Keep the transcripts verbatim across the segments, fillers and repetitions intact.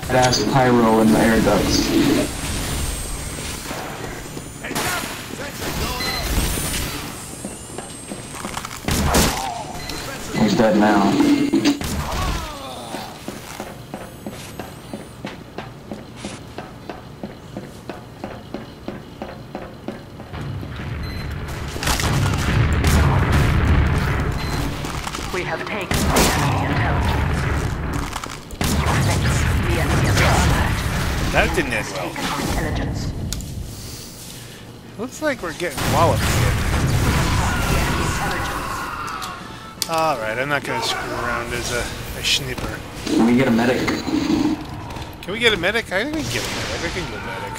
Ass pyro in the air ducts. He's dead now. We have taken enemy intelligence. That didn't end well. Looks like we're getting walloped here. Alright, I'm not going to screw around as a, a schnipper. Can we get a medic? Can we get a medic? I think we can get a medic. I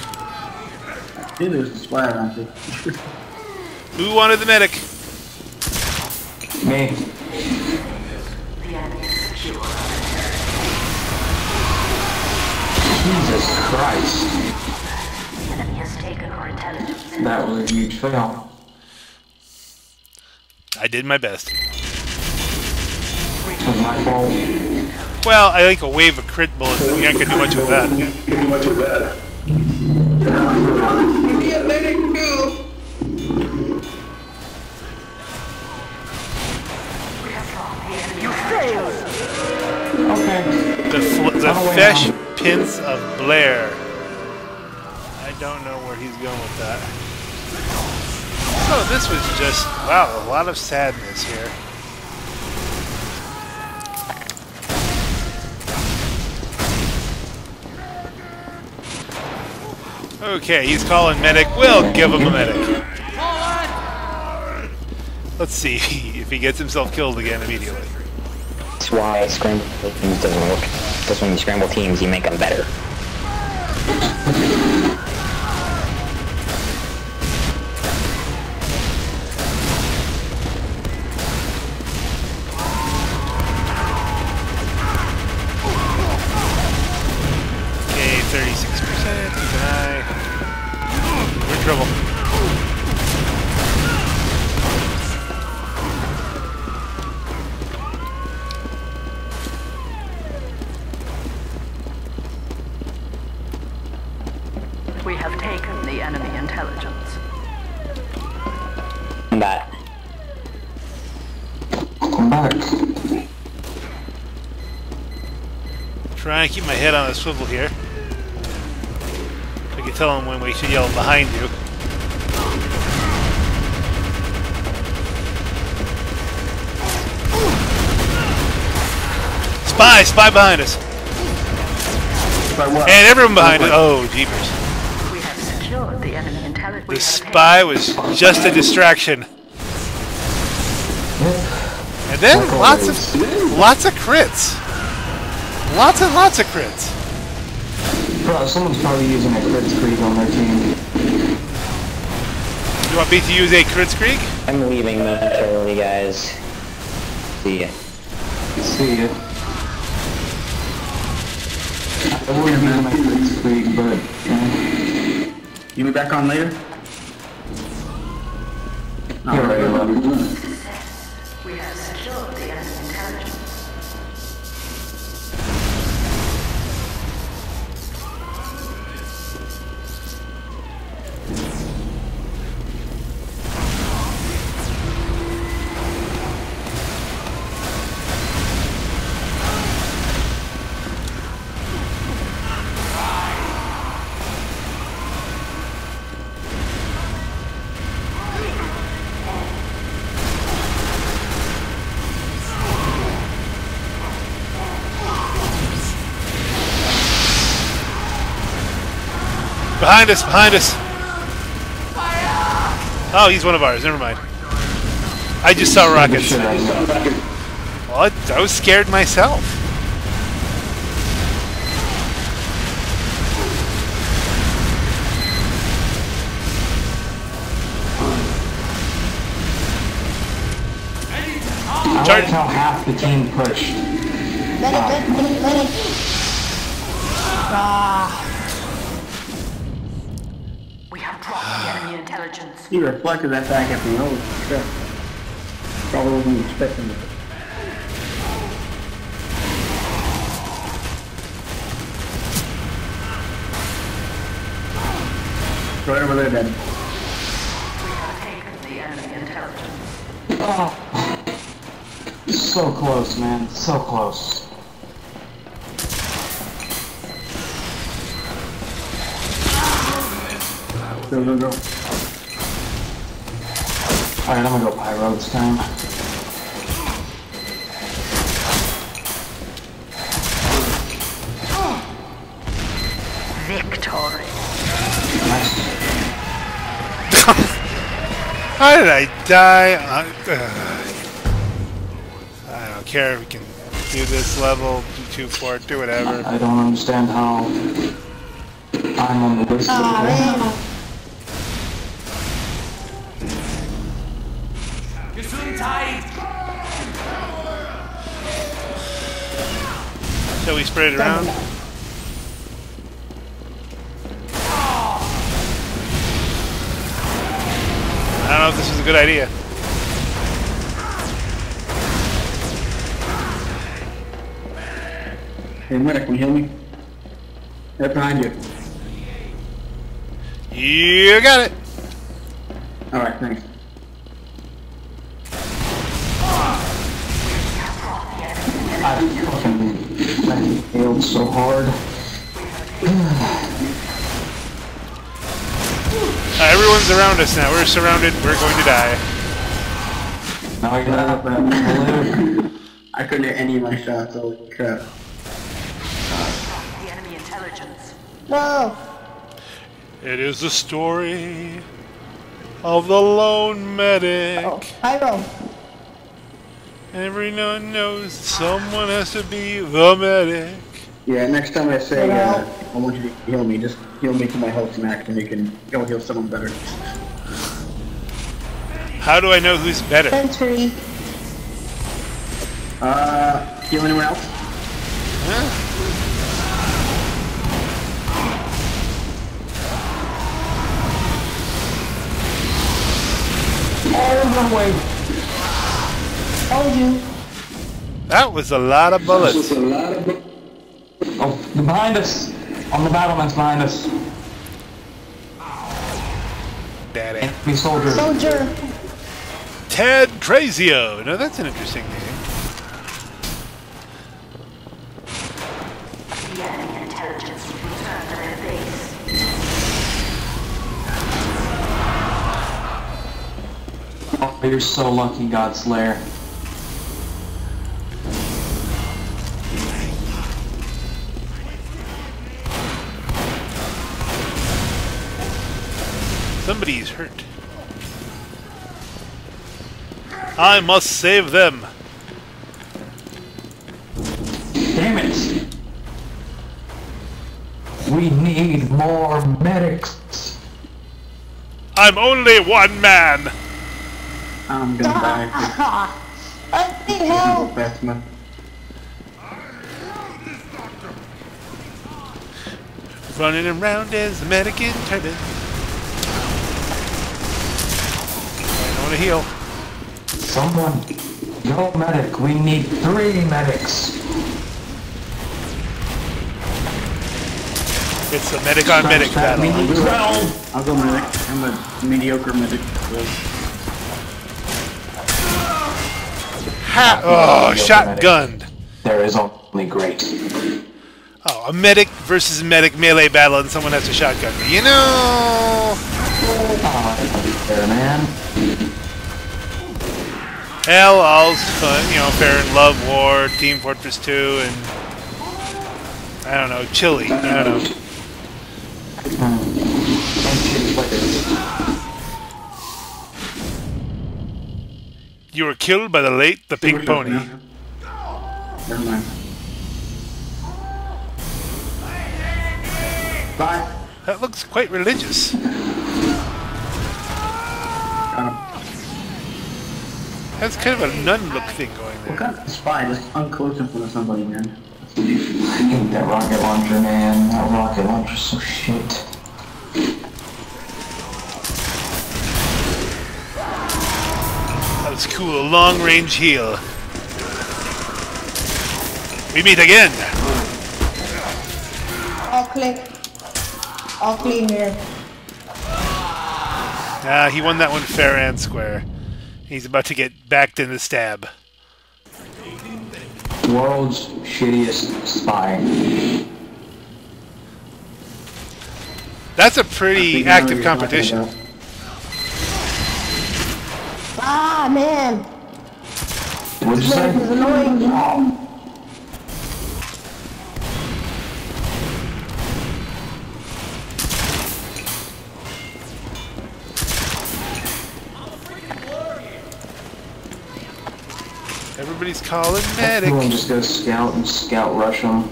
can get a medic. Hey, there's a spy around here. Who wanted the medic? Me. Jesus Christ. The enemy has taken our intelligence. That was a huge fail. I did my best. It was my fault. Well, I think a wave of crit bullets, I think I could do much with that. You can do much with that. You can't let it go. We have lost the enemy. You failed. Okay. The, fl the oh, fish. Now. Hints of Blair. I don't know where he's going with that. So this was just, wow, a lot of sadness here. Okay, he's calling medic. We'll give him a medic. Let's see if he gets himself killed again immediately. That's why scramble teams doesn't work. Because when you scramble teams, you make them better. Okay, thirty-six percent. Keep an eye. We're in trouble. We have taken the enemy intelligence. I'm back. I'm back. Trying to keep my head on a swivel here. I can tell him when we should yell behind you. Spy! Spy behind us! Spy what? And everyone behind us! Oh, jeepers. The spy was just a distraction. And then lots of lots of crits. Lots and lots of crits. Bro, someone's probably using a crits creek on their team. You want me to use a crits creek? I'm leaving momentarily, guys. See ya. See ya. I wouldn't use my crits creek, but uh, you be back on later? All right, well, we have secured the enemy intelligence. Behind us! Behind us! Oh, he's one of ours. Never mind. I just saw rockets. Well, I was scared myself. I like how half the team pushed. Medic, medic, medic. Ah. We have dropped the enemy intelligence. He reflected that back at me. Holy shit. Probably wasn't expecting it. Right over there, then. We have taken the enemy intelligence. Oh. So close, man. So close. Go, go, go. Alright, I'm gonna go pyro this time. Victory. Nice. How did I die? I, uh, I don't care if we can do this level, do two four, do whatever. I, I don't understand how I'm on the list of so we spread it around. I don't know if this is a good idea. Hey, Medic, can you hear me? Right behind you. You got it. All right, thanks. I fucking I failed so hard. uh, everyone's around us now. We're surrounded. We're going to die. Now I got up and um, I couldn't hit any of my shots. Holy crap. Uh, the enemy intelligence. No! It is the story of the lone medic. Oh, I know. Everyone knows someone has to be the medic. Yeah, next time I say, uh, I want you to heal me, just heal me to my health max and you can go heal someone better. How do I know who's better? Sentry. Uh, heal anyone else? Huh? Oh, no way. Told you. That was a lot of bullets. That was a lot of bullets. Oh, behind us. On the battlements behind us. Daddy. Enemy soldier. Soldier. Ted Crazio. No, that's an interesting name. The enemy intelligence returned to their base. Oh, you're so lucky, God Slayer. Somebody's hurt. I must save them. Damn it. We need more medics. I'm only one man. I'm gonna die. I need help. Batman. Running around as the medic in turban. To heal. Someone, no medic. We need three medics. It's a medic on medic battle. We need twelve. I'll go medic. I'm a mediocre medic. Ha! Oh, shotgunned. There is only great. Oh, a medic versus medic melee battle, and someone has a shotgun. You know. Oh, there, man. Hell, all's fun, you know, fair in love, war, Team Fortress two, and I don't know, Chile, I don't know. You were killed by the late, the pink pony. Never mind. Bye. That looks quite religious. That's kind of a nun-look thing going there. What kind of spy just unclose in front of somebody, man? I need that rocket launcher, man. That rocket launcher's some shit. That was cool. A long-range heal. We meet again. I'll click. I'll clean here. Ah, he won that one fair and square. He's about to get backed in the stab. World's shittiest spy. That's a pretty active competition. Ah, man! What'd you say? This annoying. Everybody's calling Medic. I'm just gonna scout and scout rush them.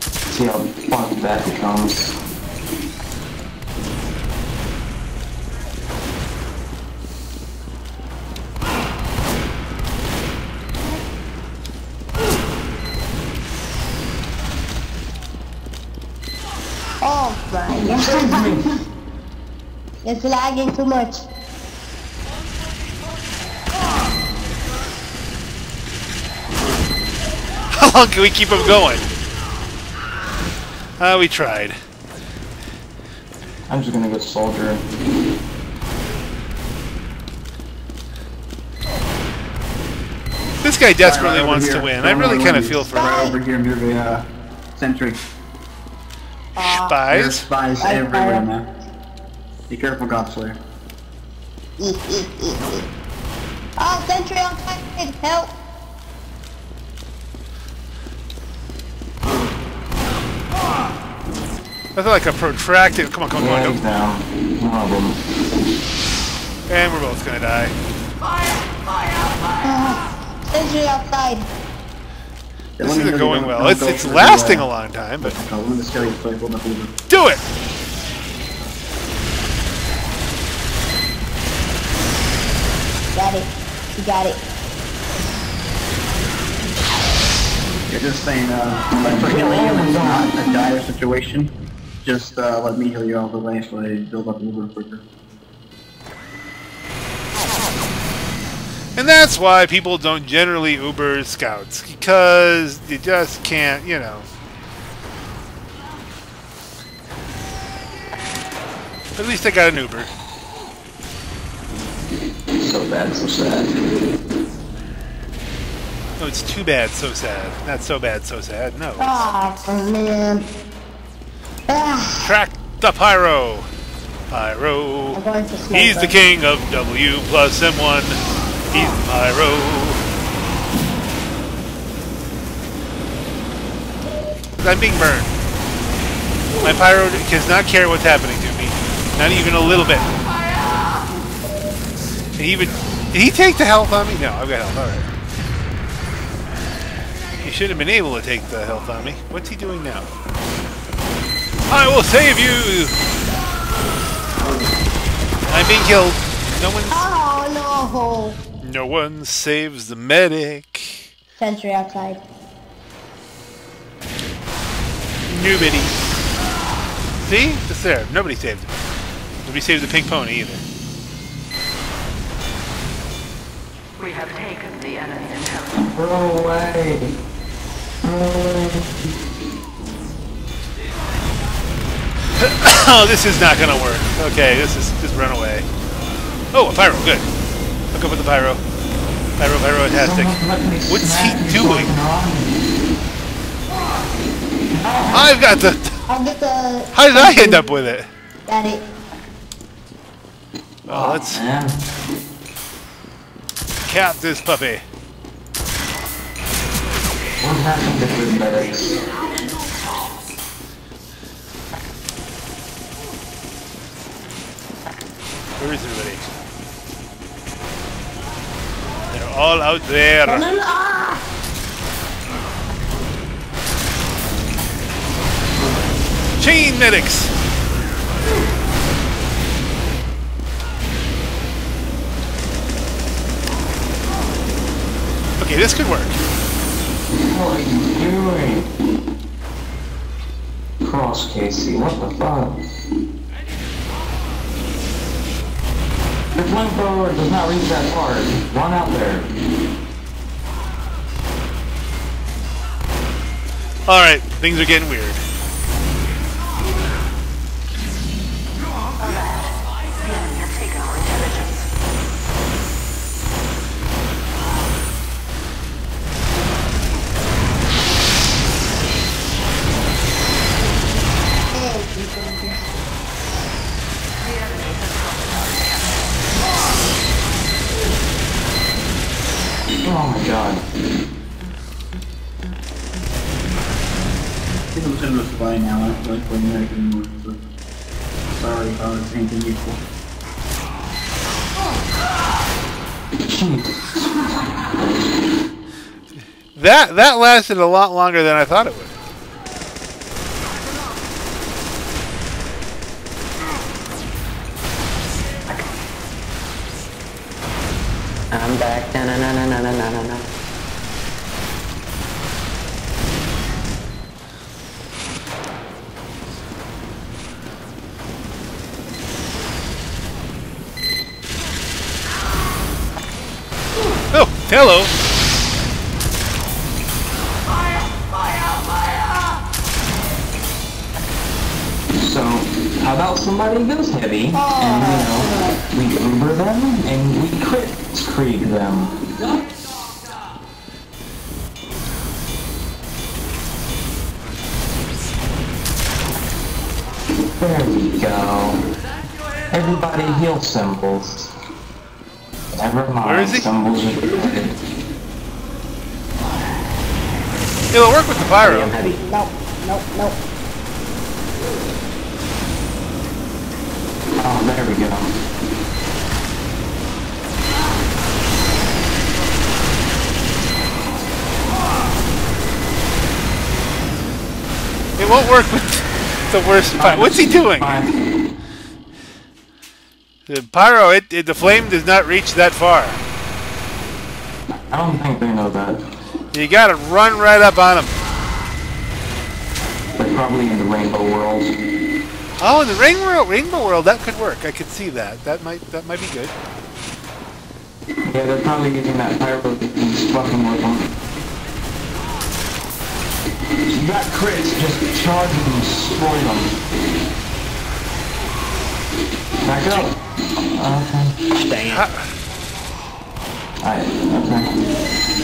See how fucked that becomes. Oh my god. It's lagging too much. How long can we keep him going? Ah, uh, we tried. I'm just gonna go soldier. This guy desperately right, right wants here. to win. I really kind of feel for him. Right over here near the uh, sentry. Uh, spies? There's spies everywhere, man. Be careful, God Slayer. Oh, sentry on target! Help! That's like a protracted. Come on, come on, yeah, come on. Down. And we're both gonna die. Fire! Fire! Fire! Sentry outside. This isn't going well. It's it's lasting a long time, but do it. Got it. You got it. You're just saying, uh, like for killing you is not a dire situation. Just uh, let me heal you all the way so I build up a little bit quicker. And that's why people don't generally Uber scouts, because you just can't, you know. But at least I got an Uber. So bad, so sad. No, it's too bad, so sad. Not so bad, so sad, no. Oh, man. Track the Pyro! Pyro! He's the king of W plus M one. He's Pyro! I'm being burned. My Pyro does not care what's happening to me. Not even a little bit. Did he, even, did he take the health on me? No, I've got health, alright. He should have been able to take the health on me. What's he doing now? I will save you! I'm being killed. No one. Oh no! No one saves the Medic. Sentry outside. Nobody. See? Just there. Nobody saved him. Nobody saved the pink pony either. We have taken the enemy intelligence. Go away. Go away. Oh, this is not gonna work. Okay, this is just run away. Oh, a pyro, good. Hook up with the pyro. Pyro, pyro-tastic. What's he doing? I've got the. How did I end up with it? Got it. Oh, let's cap this puppy. What happened to the medics? Where is everybody? They're all out there. Chain medics! Okay, this could work. What are you doing? Cross, Casey, what the fuck? The flamethrower does not reach that far. Run out there. Alright, things are getting weird. I think I'm just gonna buy now. I don't feel like playing Medic anymore. So sorry if I was anything equal. that that lasted a lot longer than I thought it would. I'm back. Na na na na na na na na. Hello. Fire, fire, fire. So, how about somebody goes heavy, oh, and you know, we Uber them and we crit screed them. There we go. Everybody heal symbols. Never mind. Where is he? It'll work with the pyro. I'm heavy. Nope, nope, nope. Oh, there we go. It won't work with the worst pyro. What's he doing? The pyro, it, it, the flame does not reach that far. I don't think they know that. You gotta run right up on them. They're probably in the rainbow world. Oh, in the rainbow rainbow world, that could work. I could see that. That might that might be good. Yeah, they're probably getting that pyro that he's fucking work on. You got crits, just charge them and destroy them. Back up. Okay. Dang it. Uh, Alright, okay.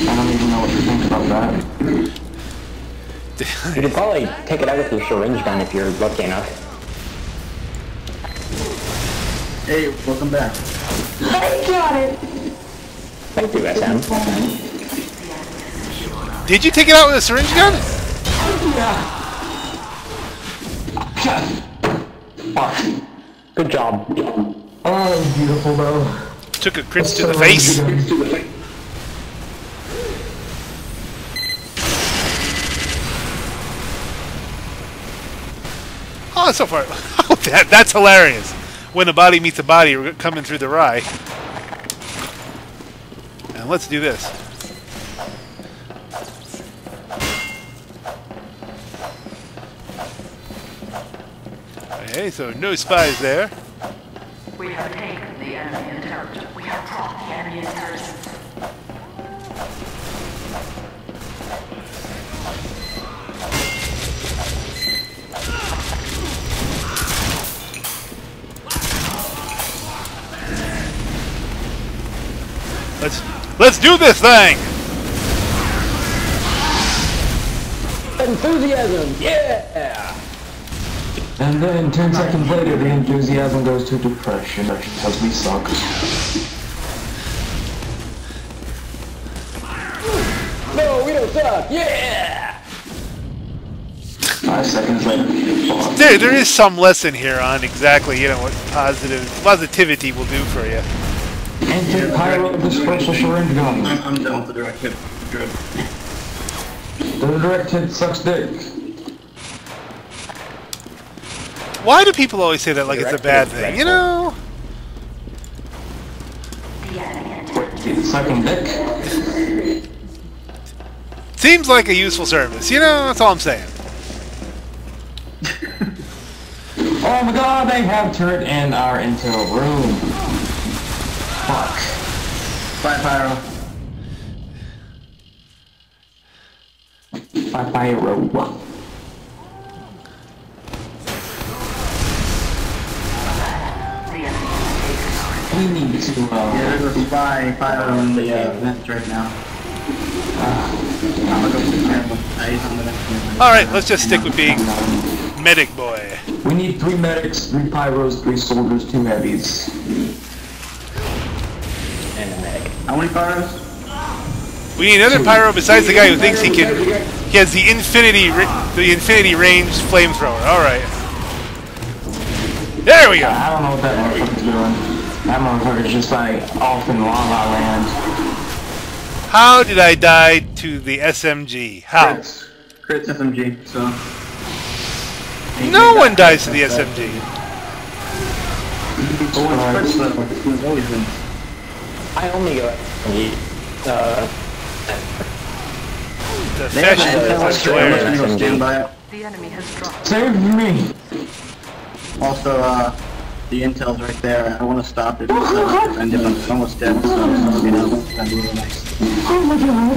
I don't even know what to think about that. You could probably take it out with your syringe gun if you're lucky enough. Hey, welcome back. I got it! Thank you, S M. Did you take it out with a syringe gun? Yeah. Fuck. Good job. Oh, that was beautiful though. Took a crits to the face. Oh, so far. Oh, that, that's hilarious. When a body meets a body, we're coming through the rye. And let's do this. Okay, so no spies there. We have taken the enemy intelligence. We have dropped the enemy intelligence. Let's let's do this thing. Enthusiasm, yeah. And then ten seconds later, the enthusiasm goes to depression because we suck. No, we don't suck. Yeah. Five seconds later. There, there is some lesson here on exactly, you know, what positive positivity will do for you. Enter pyro of the special syringe gun. I'm done with the direct hit. The direct hit sucks dick. Why do people always say that like direct it's a bad thing? Directly. You know. Sucking dick. Seems like a useful service. You know, that's all I'm saying. Oh my god, they have turret in our intel room. Fuck. Bye, pyro. Bye, pyro. We need to, uh... Yeah, there's a spy fire on the, uh, vent right now. Uh, Alright, let's just stick with being Medic Boy. We need three medics, three pyros, three soldiers, two heavies. And a medic. How many pyros? We need another pyro besides the guy who thinks he can... He has the infinity, the infinity range flamethrower. All right. There we go. I don't know what that motherfucker's doing. That motherfucker's just like off in lava land. How did I die to the S M G? How? Crits, Crits S M G. So. No one dies to the S M G. I only go uh. The fashion is the enemy has dropped. Save me! Also, uh, the intel's right there. I want to stop it. I ended up almost dead, so it's you know, it's gonna be really nice. Oh my god!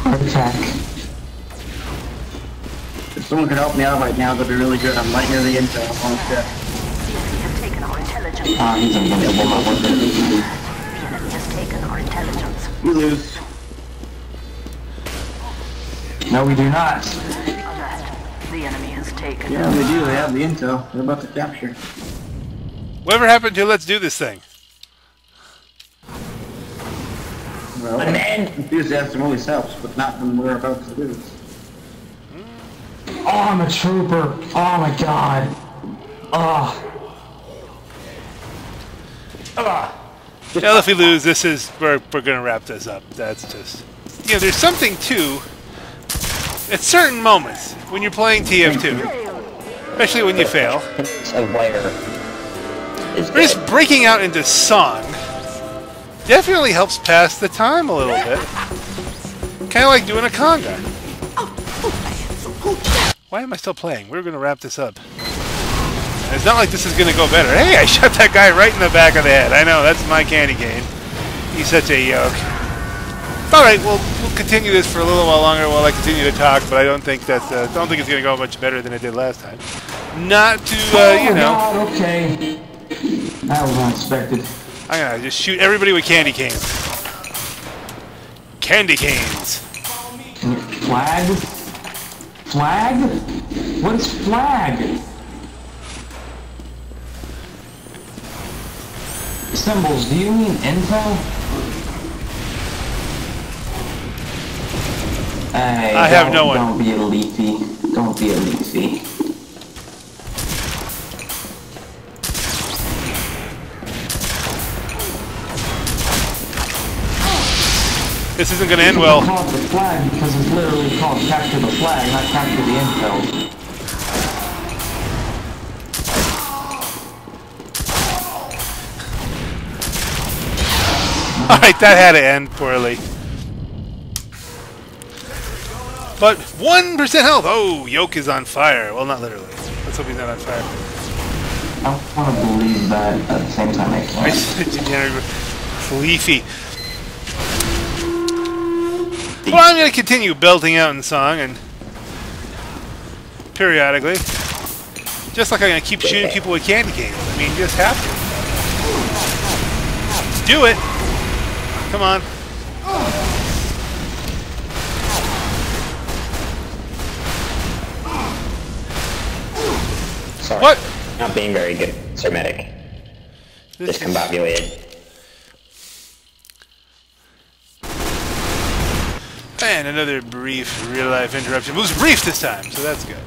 Heart attack. If someone could help me out right now, that'd be really good. I'm right near the intel. I'm almost dead. Ah, uh, he's unbelievable. The enemy has taken our intelligence. We lose. No, we do not. The enemy has taken. Yeah, they do. They have the intel. They're about to capture. Whatever happened to let's do this thing? Well, an end. Enthusiasm always helps, but not when we're about to do this. Oh, I'm a trooper. Oh my god. Oh. Ah. Now, if we lose, this is we're we're gonna wrap this up. That's just you know, there's something to. At certain moments, when you're playing T F two, especially when you fail, we're just breaking out into song. Definitely helps pass the time a little bit. Kind of like doing a conga. Why am I still playing? We're going to wrap this up. It's not like this is going to go better. Hey, I shot that guy right in the back of the head. I know, that's my candy cane. He's such a yoke. Alright, we'll, we'll continue this for a little while longer while I continue to talk, but I don't think that's, uh, I don't think it's going to go much better than it did last time. Not to, uh, you know... Oh, God, okay. That was unexpected. I'm going to just shoot everybody with candy canes. Candy canes. Flag? Flag? What is flag? Symbols, do you mean info? Hey, I have no one. Don't be a leafy. Don't be a leafy. This isn't going to end well. Call it the flag because it's literally called capture the flag, not capture the intel. All right, that had to end poorly. But one percent health! Oh, Yoke is on fire. Well, not literally. Let's hope he's not on fire. I don't want to believe that at the same time I can't. Leafy. Well, I'm going to continue belting out in song and periodically. Just like I'm going to keep shooting people with candy canes. I mean, just have to. Do it! Come on. Sorry. What? Not being very good, Sir Medic. This Discombobulated. And another brief real-life interruption. It was brief this time, so that's good.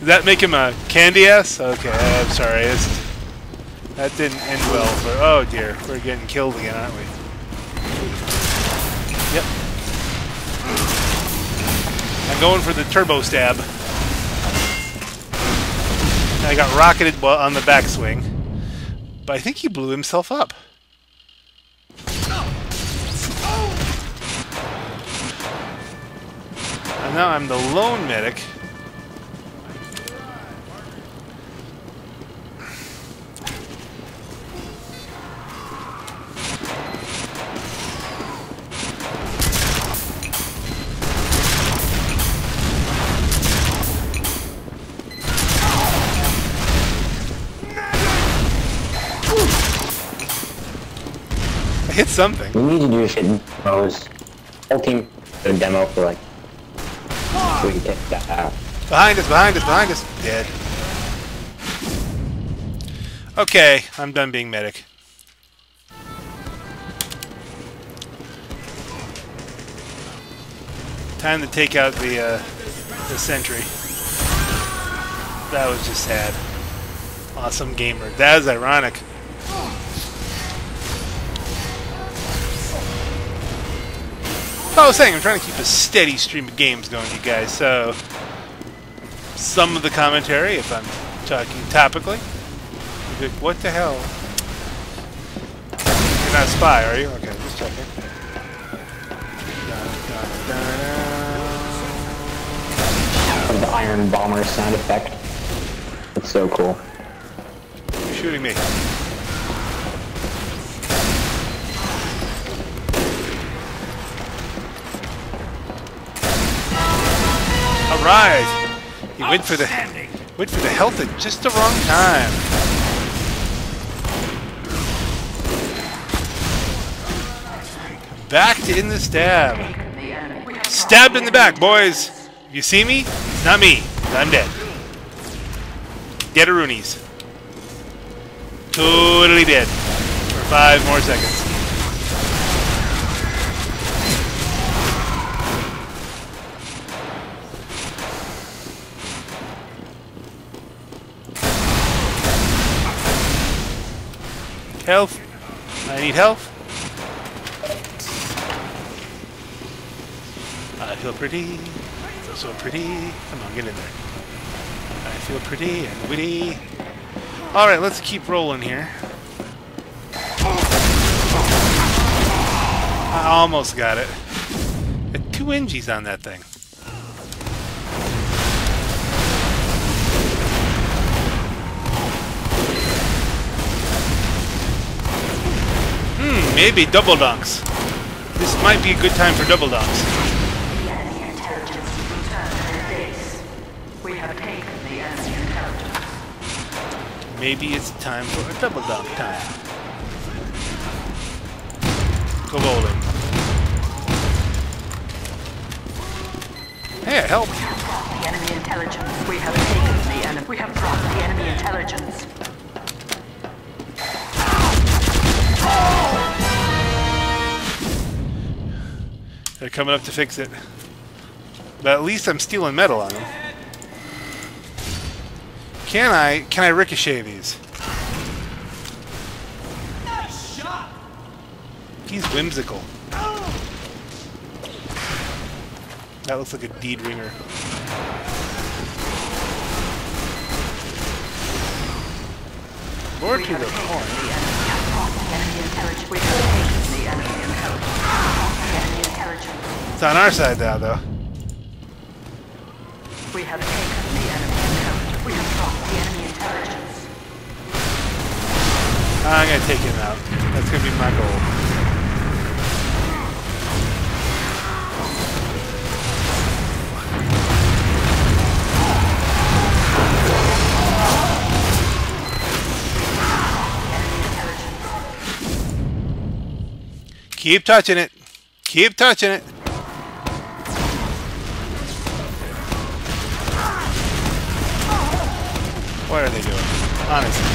Does that make him a candy ass? Okay, I'm sorry. It's, that didn't end well. For, oh dear, we're getting killed again, aren't we? Yep. I'm going for the turbo stab. I got rocketed on the backswing. But I think he blew himself up. And now I'm the lone medic. Hit something. We need to do shit in demos. Whole team did a demo for like. So we can get that out. Behind us, behind us, behind us. Dead. Okay, I'm done being medic. Time to take out the, uh, the sentry. That was just sad. Awesome gamer. That was ironic. I was saying, I'm trying to keep a steady stream of games going, you guys, so some of the commentary, if I'm talking topically, like, what the hell? You're not a spy, are you? Okay, just checking. Dun, dun, dun. The iron bomber sound effect. It's so cool. You're shooting me. Right. He went for the went for the health at just the wrong time. Backed in the stab. Stabbed in the back, boys. If you see me, it's not me. I'm dead. Deaderoonies. Totally dead. For five more seconds. Health. I need health. I feel pretty. I feel so pretty. Come on, get in there. I feel pretty and witty. Alright, let's keep rolling here. I almost got it. Got two ingies on that thing. Hmm, maybe double dunks. This might be a good time for double dunks. The enemy intelligence has returned to their base. We have taken the enemy intelligence. Maybe it's time for a double dunk time. Go bowling. Hey, I helped. We have brought the enemy intelligence. We have taken the enemy. We have brought the enemy intelligence. They're coming up to fix it. But at least I'm stealing metal on them. Can I, can I ricochet these? Nice shot. He's whimsical. That looks like a deed ringer. Or to the horn. It's on our side now, though. We have taken the enemy intelligence. We have brought the enemy intelligence. I'm gonna take him out. That's gonna be my goal. Keep touching it. Keep touching it. What are they doing? Honestly.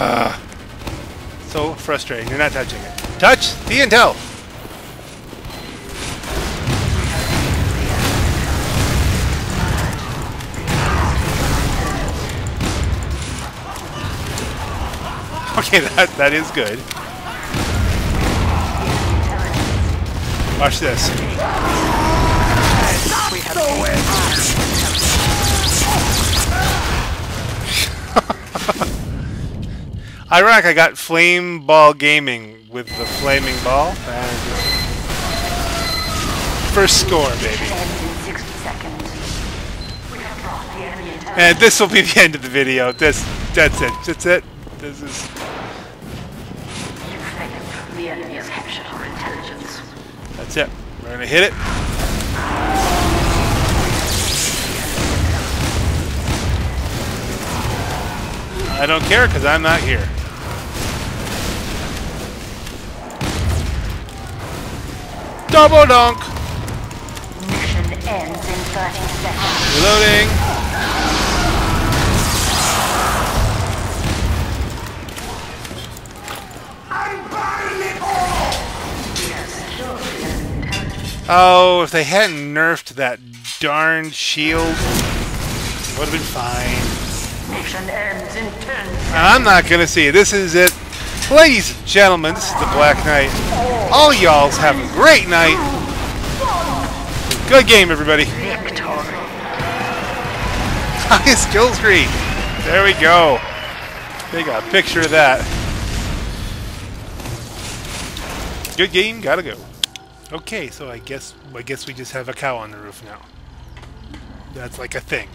Uh, so frustrating. You're not touching it. Touch the intel! Okay, that, that is good. Watch this. Ironic, I got Flame Ball Gaming with the flaming ball. And first score, baby. And this will be the end of the video. This, that's it. That's it. This is. That's it. We're gonna hit it. I don't care because I'm not here. Double dunk! Mission ends in thirty seconds. Reloading. I'm burning it all! Oh, if they hadn't nerfed that darn shield, it would have been fine. Mission ends in ten. I'm not gonna see it. This is it. Ladies and gentlemen, this is the Black Knight. All y'all's have a great night. Good game, everybody. Victory. Highest kill streak. There we go. They got a picture of that. Good game, gotta go. Okay, so I guess I guess we just have a cow on the roof now. That's like a thing.